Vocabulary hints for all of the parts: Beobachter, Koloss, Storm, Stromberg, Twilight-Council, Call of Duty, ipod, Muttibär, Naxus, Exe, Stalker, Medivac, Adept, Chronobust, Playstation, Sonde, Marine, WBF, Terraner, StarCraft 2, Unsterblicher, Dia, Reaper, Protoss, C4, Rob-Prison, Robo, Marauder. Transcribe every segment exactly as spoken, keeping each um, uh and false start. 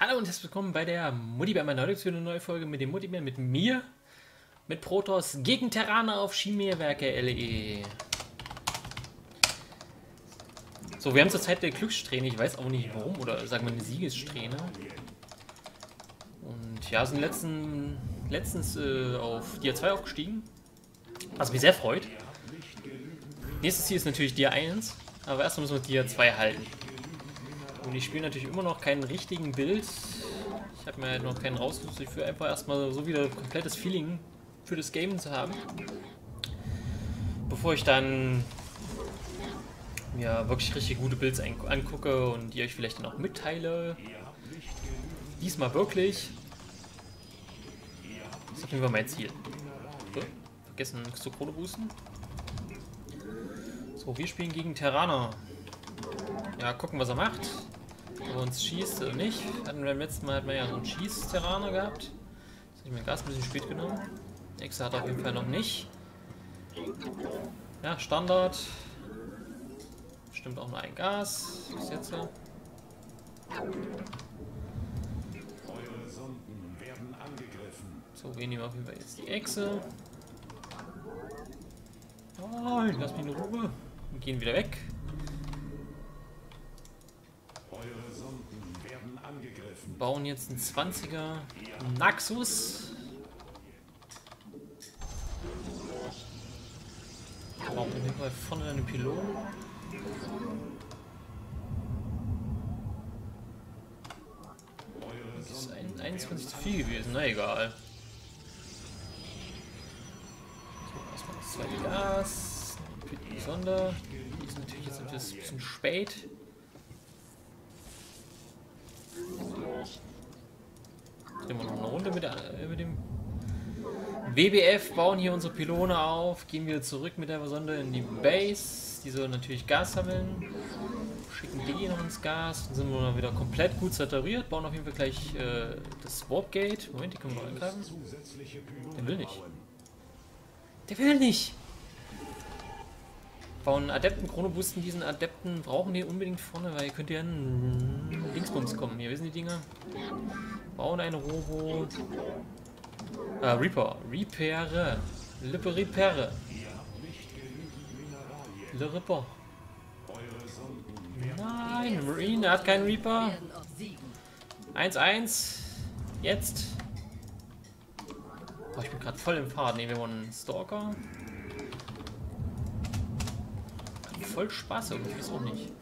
Hallo und herzlich willkommen bei der Muttibär, meine heute für eine neue Folge mit dem Muttibär, mit mir, mit Protoss gegen Terraner auf Schimäerwerke L E. So, wir haben zurzeit der Glückssträhne, ich weiß auch nicht warum, oder sagen wir eine Siegessträhne. Und ja, sind letzten, letztens äh, auf Dia zwei aufgestiegen, was mich sehr freut. Nächstes Ziel ist natürlich Dia eins, aber erstmal müssen wir Dia zwei halten. Und ich spiele natürlich immer noch keinen richtigen Bild. Ich habe mir halt noch keinen rausgesucht. Ich will einfach erstmal so wieder komplettes Feeling für das Game zu haben. Bevor ich dann ja wirklich richtig gute Builds angucke und die euch vielleicht dann auch mitteile. Diesmal wirklich. Das ist auf jeden Fall mein Ziel. So, vergessen zu Chronobusten. So, wir spielen gegen Terraner. Ja, gucken, was er macht. Ob er uns schießt oder nicht. Hatten wir beim letzten Mal, hat man ja so einen Schieß-Terraner gehabt. Jetzt habe ich mein Gas ein bisschen spät genommen. Exe hat er auf jeden Fall noch nicht. Ja, Standard. Bestimmt auch nur ein Gas. Bis jetzt so. So, wir nehmen auf jeden Fall jetzt die Exe. Oh, ich lasse mich in Ruhe. Wir gehen wieder weg. Bauen jetzt einen zwanziger Naxus. Brauchen wir mal vorne eine Pylon. Das ist ein, einundzwanzig zu viel gewesen, na egal. So, erstmal das zweite Gas. Die Sonde. Die ist natürlich jetzt etwas ein bisschen spät. Immer noch eine Runde mit, der, mit dem W B F, bauen hier unsere Pylone auf, gehen wieder zurück mit der Sonde in die Base, die soll natürlich Gas sammeln, schicken die noch ins Gas, dann sind wir dann wieder komplett gut saturiert, bauen auf jeden Fall gleich äh, das Warp Gate. Moment, die können wir noch angreifen. Der will nicht. Der will nicht! Bauen Adepten, Chronobusten, diesen Adepten brauchen die unbedingt vorne, weil ihr könnt ja einen Linksbums kommen, hier wissen die Dinger. Bauen ein Robo. Äh, Reaper. Reaper. Lippe Reaper. Le Ripper. Nein, Marine hat keinen Reaper. eins eins. Jetzt. Oh, ich bin gerade voll im Faden. Nehmen wir mal einen Stalker. Hat voll Spaß, aber ich weiß auch nicht.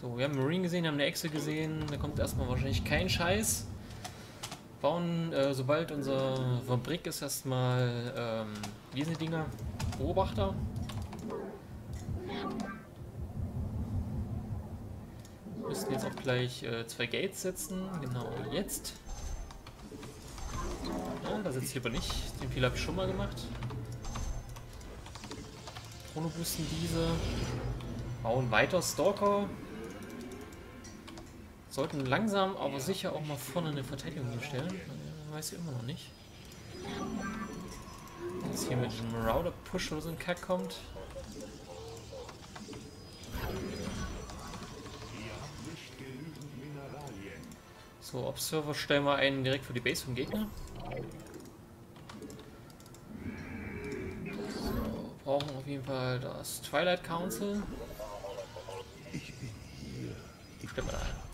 So, wir haben Marine gesehen, haben eine Exe gesehen, da kommt erstmal wahrscheinlich kein Scheiß. Bauen, äh, sobald unsere Fabrik ist, erstmal, ähm, wie sind die Dinger? Beobachter. Wir müssen jetzt auch gleich äh, zwei Gates setzen, genau jetzt. Ja, da setze ich lieber nicht, den Fehler habe ich schon mal gemacht. Chronobusten diese. Bauen weiter Stalker. Sollten langsam, aber sicher auch mal vorne eine Verteidigung hinstellen. Weiß ich immer noch nicht. Jetzt hier mit dem Marauder Push oder so ein Kack kommt. So, Observer stellen wir einen direkt für die Base vom Gegner. So, brauchen auf jeden Fall das Twilight-Council. Stellen wir da ein.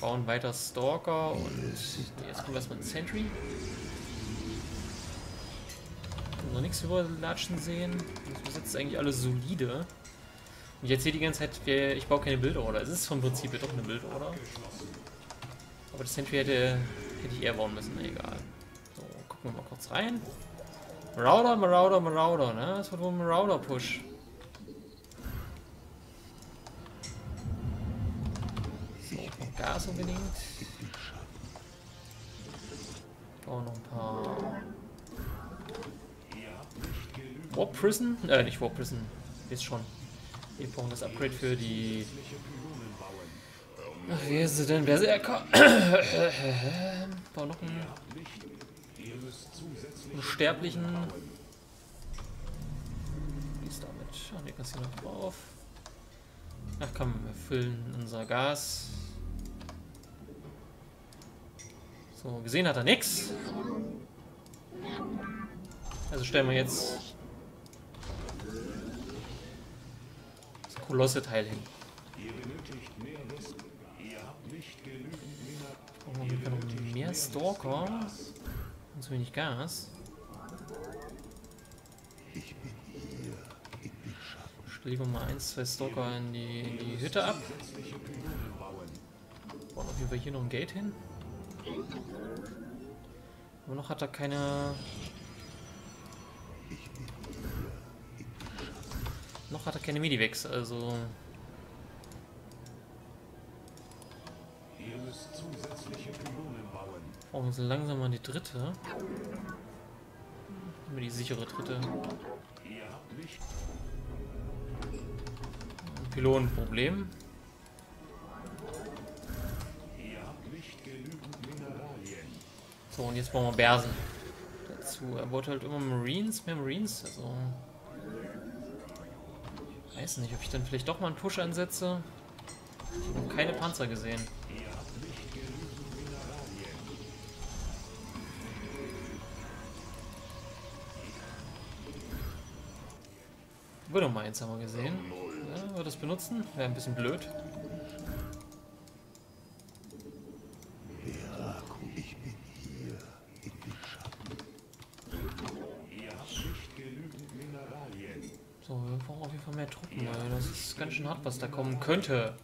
Bauen weiter Stalker und jetzt kommt erstmal ein Sentry. Noch nichts überlatschen sehen. Das ist eigentlich alles solide. Und jetzt sehe die ganze Zeit, ich baue keine Build-Order. Es ist vom Prinzip doch eine Build-Order. Aber das Sentry hätte, hätte ich eher bauen müssen, egal. So, gucken wir mal kurz rein. Marauder, Marauder, Marauder, ne? Das wird wohl ein Marauder-Push. Gas unbedingt. Bauen noch ein paar. Warp-Prison? Äh, nicht Warp-Prison. Jetzt schon. Wir brauchen das Upgrade für die. Ach, wie ist es denn? Wer ist er? Bauen noch einen. Unsterblichen. Wie ist damit? Ach, ne, kannst du hier noch drauf. Ach komm, wir füllen unser Gas. So, gesehen hat er nichts. Also stellen wir jetzt das Kolosse-Teil hin. Oh, wir können mehr Stalker und zu wenig Gas. Legen wir mal ein, zwei Stalker in die, in die Hütte ab. Bauen auf jeden Fall hier noch ein Gate hin. Aber noch hat er keine... Noch hat er keine Medivacs, also... Brauchen wir so langsam mal die dritte. Immer die sichere dritte. Pylonenproblem. So, und jetzt brauchen wir Bersen dazu. Er wollte halt immer Marines, mehr Marines. Also, weiß nicht, ob ich dann vielleicht doch mal einen Push ansetze. Ich habe keine Panzer gesehen. Gut, nochmal eins haben wir gesehen. Ja, wird das benutzen? Wäre ein bisschen blöd. So, wir brauchen auf jeden Fall mehr Truppen, weil das ist ganz schön hart, was da kommen könnte.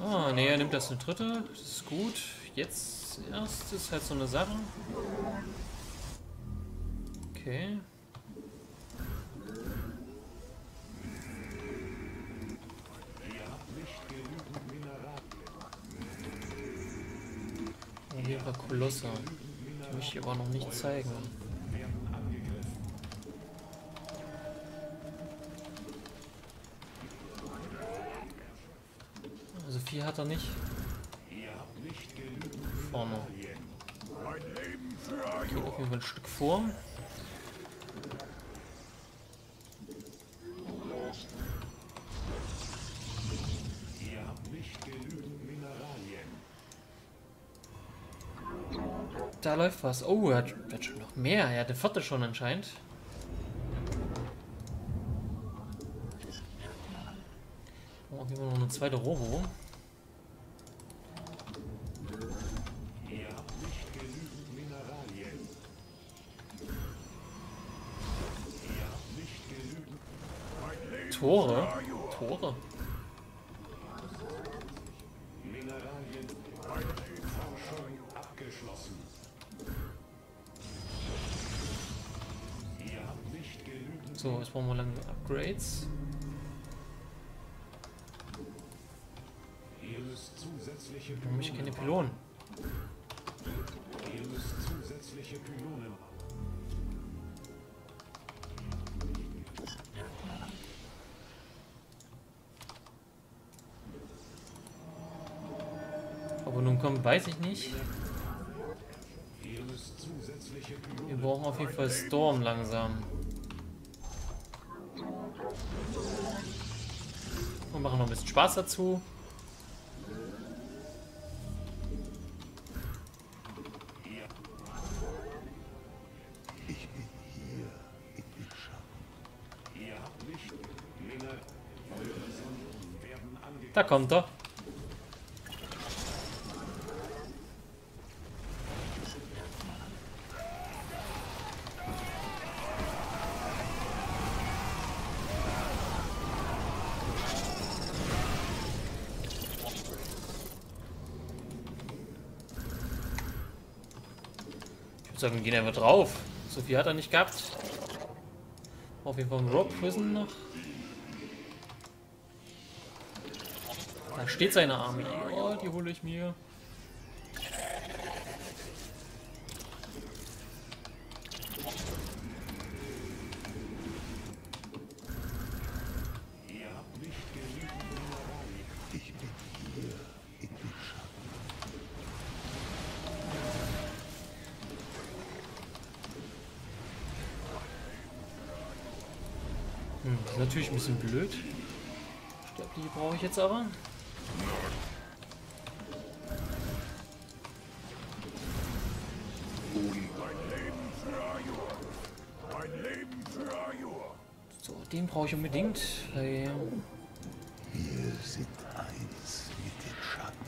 Ah, ne, er nimmt das eine dritte. Das ist gut. Jetzt erst ist halt so eine Sache. Okay. Oh, hier war Kolosse. Die möchte ich aber noch nicht zeigen. Also viel hat er nicht. Vorne. Geht auf jeden Fall ein Stück vor. Da läuft was. Oh, er hat, er hat schon noch mehr. Er hat eine vierte schon anscheinend. Oh, hier noch eine zweite Robo. Tore? Tore? So, jetzt brauchen wir lange Upgrades. Warum habe ich keine Pylonen? Aber nun kommt, weiß ich nicht. Wir brauchen auf jeden Fall Storm langsam. Wir machen noch ein bisschen Spaß dazu. Da kommt er. Sagen, wir gehen einfach drauf. So viel hat er nicht gehabt. Auf jeden Fall ein Rob-Prison noch. Da steht seine Armee. Oh, die hole ich mir. ist natürlich ein bisschen blöd. Ich glaube, die brauche ich jetzt aber. So, den brauche ich unbedingt. Hey. Wir sind eins mit den Schatten.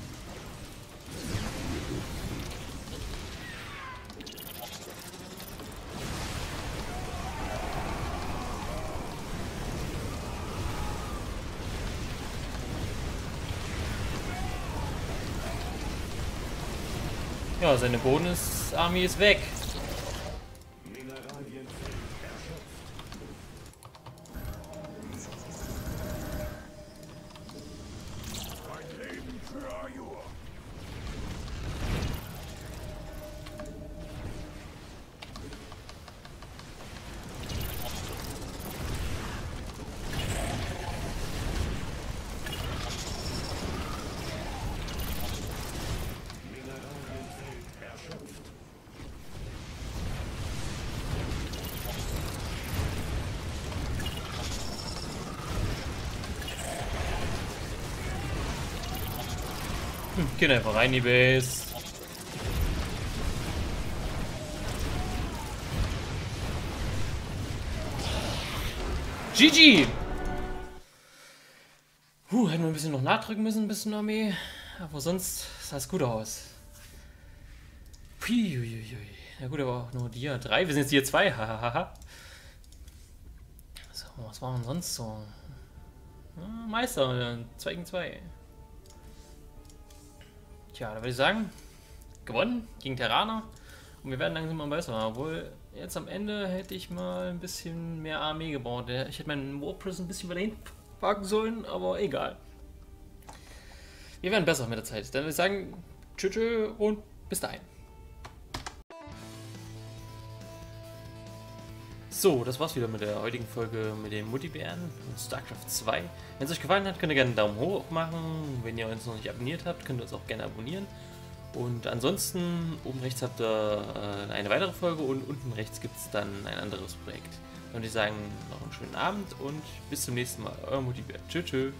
Ja, seine Bonus-Armee ist weg. Gehen einfach rein die Base. G G! Puh, hätten wir ein bisschen noch nachdrücken müssen, ein bisschen Armee. Aber sonst sah es gut aus. Puiuiui. Na gut, aber auch nur Dia drei. Wir sind jetzt Dia zwei. Hahaha. So, was waren sonst so? Ja, Meister, zwei gegen zwei. Ja, da würde ich sagen, gewonnen gegen Terraner und wir werden langsam mal besser, obwohl jetzt am Ende hätte ich mal ein bisschen mehr Armee gebaut. Ich hätte meinen Warp-Prison ein bisschen weiter hinten parken sollen, aber egal. Wir werden besser mit der Zeit. Dann würde ich sagen, tschüss tschüss und bis dahin. So, das war's wieder mit der heutigen Folge mit den Muttibären und StarCraft zwei. Wenn es euch gefallen hat, könnt ihr gerne einen Daumen hoch machen. Wenn ihr uns noch nicht abonniert habt, könnt ihr uns auch gerne abonnieren. Und ansonsten, oben rechts habt ihr eine weitere Folge und unten rechts gibt es dann ein anderes Projekt. Dann würde ich sagen, noch einen schönen Abend und bis zum nächsten Mal. Euer Muttibär. Tschüss, tschüss.